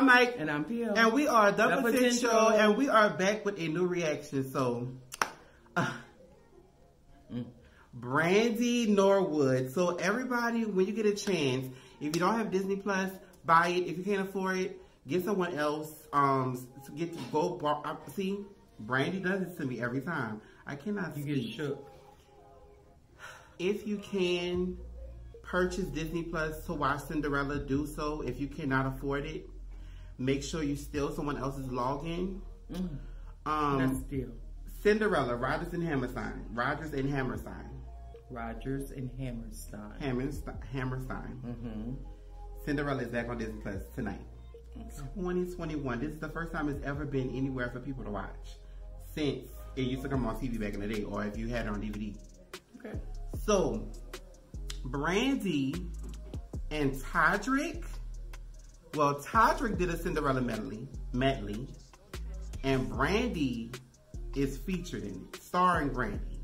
I'm Mike. And I'm Phil. And we are The Potential. And we are back with a new reaction. So, Brandy Norwood. So everybody, when you get a chance, if you don't have Disney Plus, buy it. If you can't afford it, get someone else. See, Brandy does this to me every time. I cannot speak. You get shook. If you can purchase Disney Plus to watch Cinderella, do so. If you cannot afford it, make sure you steal someone else's login. That's steal. Cinderella, Rodgers and Hammerstein. Cinderella is back on Disney Plus tonight. 2021. This is the first time it's ever been anywhere for people to watch since it used to come on TV back in the day, or if you had it on DVD. Okay. So, Brandy and Todrick. Well, Todrick did a Cinderella medley, and Brandy is featured in it, starring Brandy.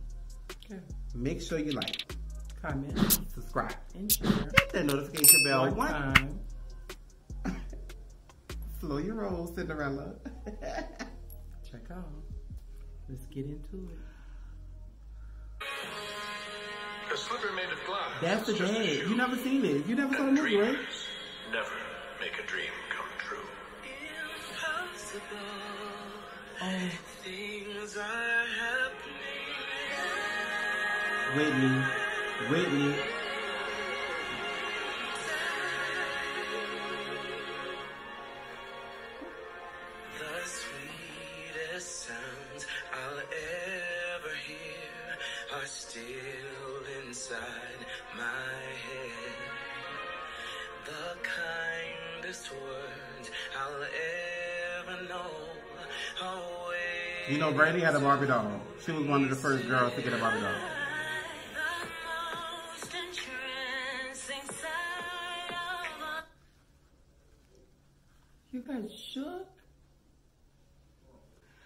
Okay. Make sure you like, comment, subscribe, and share. Hit that notification bell. One time. Slow your roll, Cinderella. Check out. Let's get into it. A slipper made of glass. That's the day. You never seen it. You never saw this, right? Never make a dream come true. Impossible. Things are happening. Whitney. The sweetest sounds I'll ever hear are still inside my head. The kindest words I'll ever know. You know, Brandy had a Barbie doll. She was one of the first girls to get a Barbie doll. You guys shook?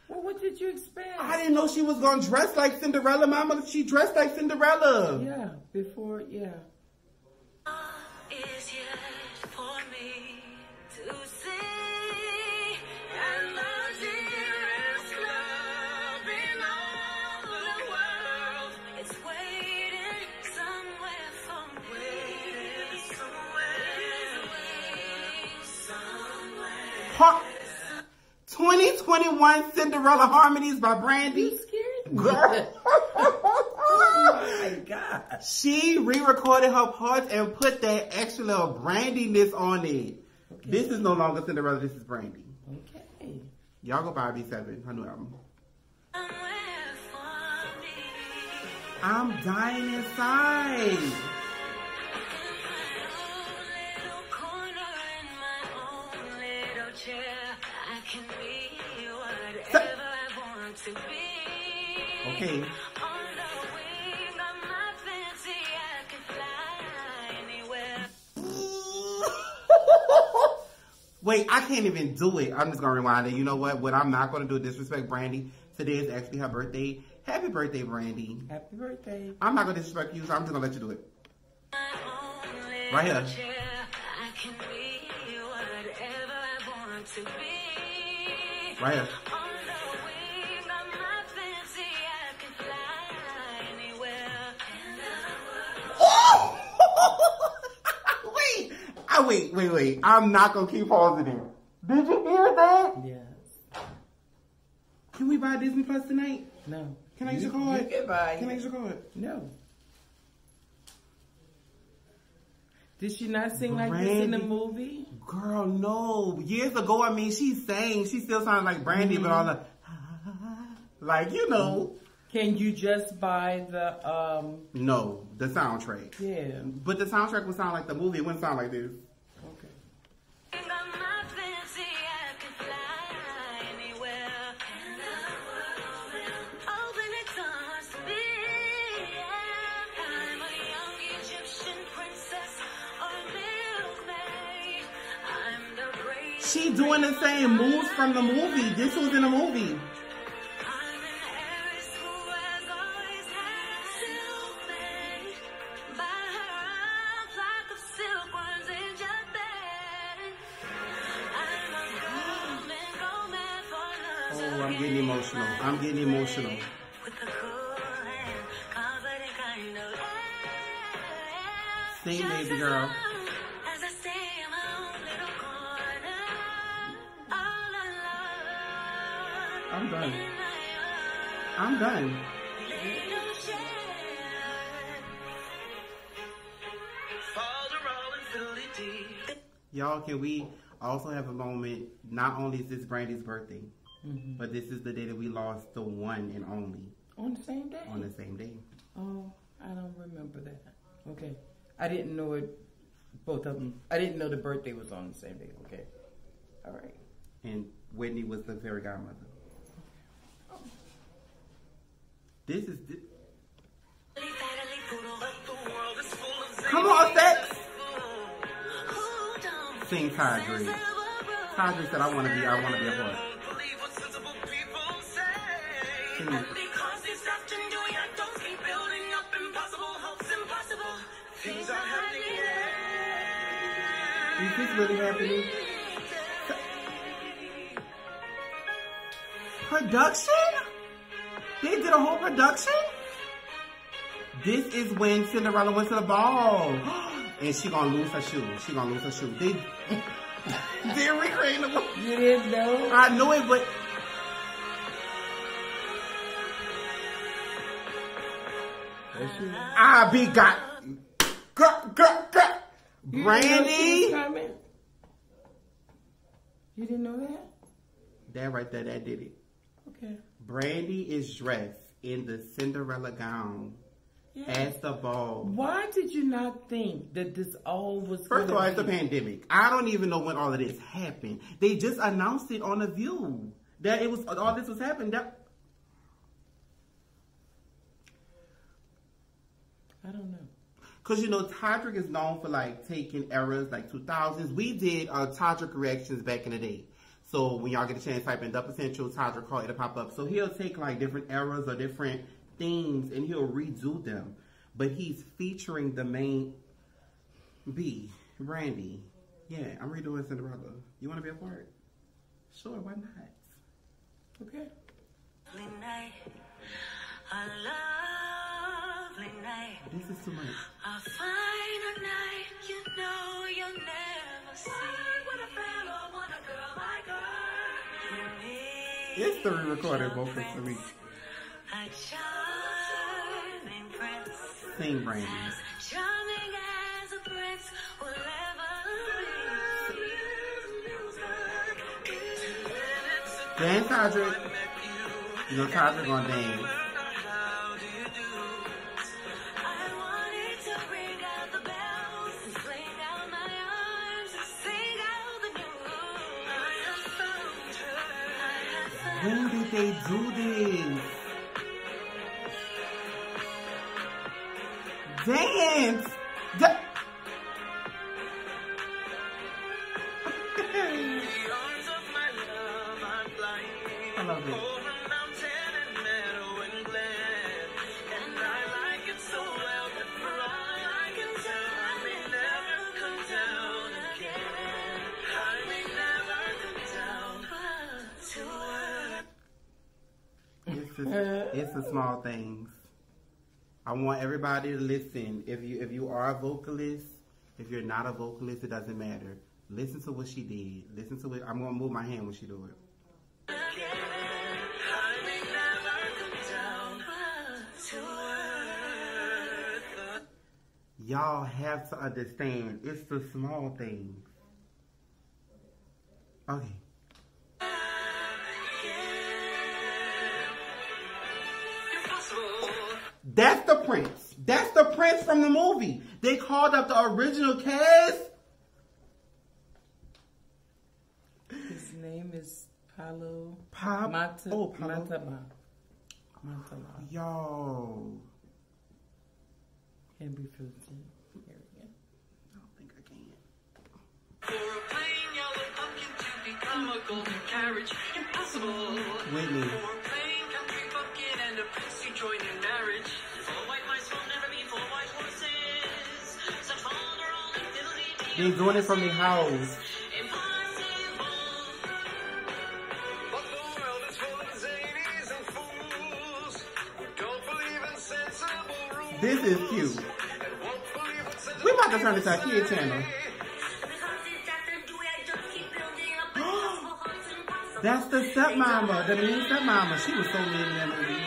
Well, what did you expect? I didn't know she was going to dress like Cinderella, Mama. She dressed like Cinderella. Yeah, before, yeah. Is yet for me to see, and my dearest love in all the world is waiting somewhere for me. Waiting somewhere. 2021 Cinderella harmonies by Brandy. You scared me. Girl. Oh my God. She re-recorded her parts and put that extra little Brandiness on it. Okay. This is no longer Cinderella. This is Brandy. Okay. Y'all go buy V7, her new album. I'm dying inside. Can be whatever I want to be. Okay. On the wing of my fancy, I can fly anywhere. Wait, I can't even do it. I'm just going to rewind it. You know what? What I'm not going to do is disrespect Brandy. Today is actually her birthday. Happy birthday, Brandy. Happy birthday. I'm not going to disrespect you, so I'm just going to let you do it. Right here. I can be whatever I want to be. Right here. On the wing of my fancy, I can fly anywhere in the world. Oh! Wait. I'm not going to keep pausing it. Did you hear that? Yes. Can we buy Disney Plus tonight? No. Can I use your card? You can buy. Can I use your card? No. Did she not sing Brandy like this in the movie? Girl, no. Years ago, I mean, she sang. She still sounded like Brandy, but all the... Like, you know. Can you just buy the... No, the soundtrack. Yeah. But the soundtrack would sound like the movie. It wouldn't sound like this. Okay. She doing the same moves from the movie. This was in a movie. Oh, I'm getting emotional. I'm getting emotional. Sing, baby girl. I'm done. I'm done. Y'all, can we also have a moment? Not only is this Brandy's birthday, mm-hmm. but this is the day that we lost the one and only. On the same day? On the same day. Oh, I don't remember that. Okay. I didn't know it, both of them. I didn't know the birthday was on the same day. Okay. All right. And Whitney was the fairy godmother. Oh. This is... Come on, sex! Sing Todrick. Todrick said, I want to be a part. Is this really happening? Production? They did a whole production? This is when Cinderella went to the ball. And she gonna lose her shoe. She gonna lose her shoe. They're recreating the ball. You didn't know? I know it, but... I be got... Brandy! You didn't know that? That right there, that did it. Okay. Brandy is dressed in the Cinderella gown at the ball. Why did you not think that this all was First of all, it's a pandemic. I don't even know when all of this happened. They just announced it on The View that it was all this was happening. I don't know. Because, you know, Todrick is known for, like, taking eras, like, 2000s. We did Todrick reactions back in the day. So when y'all get a chance, type in The Potential, Todrick Hall, it'll pop up. So he'll take, like, different eras or different themes, and he'll redo them. But he's featuring the main B, Brandy. Yeah, I'm redoing Cinderella. You want to be a part? Sure, why not? Okay. Lovely night. I love. This is too much. I'll find a night you know you'll never see. With a fellow, want a girl like her. It's the re-recorded vocals for me. A charming prince. Sing, Brandy. As charming as a prince will ever be. Dance, Todrick. You know, Todrick gonna dance. When did they do this? Dance! I love it. It's the small things. I want everybody to listen. If you are a vocalist, if you're not a vocalist, it doesn't matter. Listen to what she did. Listen to it. I'm gonna move my hand when she do it. Y'all have to understand. It's the small things. Okay. That's the prince. That's the prince from the movie. They called up the original cast. His name is Paulo Mata. Oh, Paulo Mata. Yo. Can't be filthy. Here we go. I don't think I can. For a plain yellow pumpkin to become a golden carriage, impossible. Whitney. For a plain country pumpkin and a prince to join in marriage. They're doing it from the house. Impossible. But the world is full of This is cute. We're about to turn this our kid channel. That's the stepmama, the mean stepmama. She was so mean in that movie.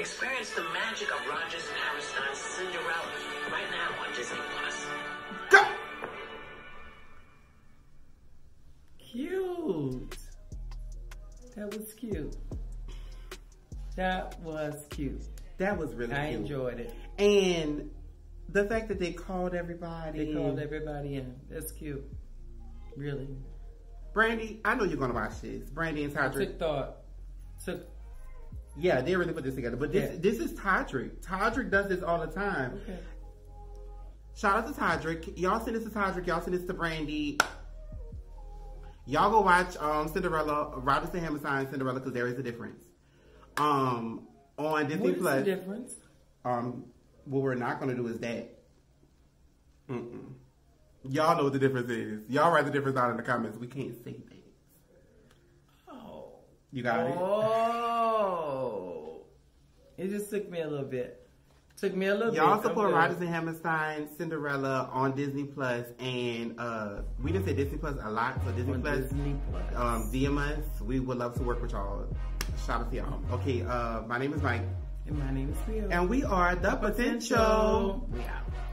Experience the magic of Rodgers and Hammerstein's Cinderella right now on Disney Plus. Cute. That was cute. That was cute. That was really cute. I enjoyed it. And the fact that they called everybody in. They called everybody in. That's cute. Really. Brandy, I know you're going to watch this. Brandy and Todrick. Took thought. Took. Yeah, they really put this together. But this, this is Todrick. Todrick does this all the time. Okay. Shout out to Todrick. Y'all send this to Todrick. Y'all send this to Brandy. Y'all go watch Cinderella, Rodgers and Hammerstein, Cinderella, because there is a difference. On Disney Plus. What is the difference? What we're not going to do is that. Y'all know what the difference is. Y'all write the difference out in the comments. We can't say things. Oh. You got it? Oh. It just took me a little bit. Took me a little bit. Y'all support Rodgers and Hammerstein, Cinderella on Disney Plus, and we just say Disney Plus a lot, so Disney Plus, DM us. We would love to work with y'all. Shout out to y'all. Okay, my name is Mike. And my name is Phil. And we are The Potential. We out.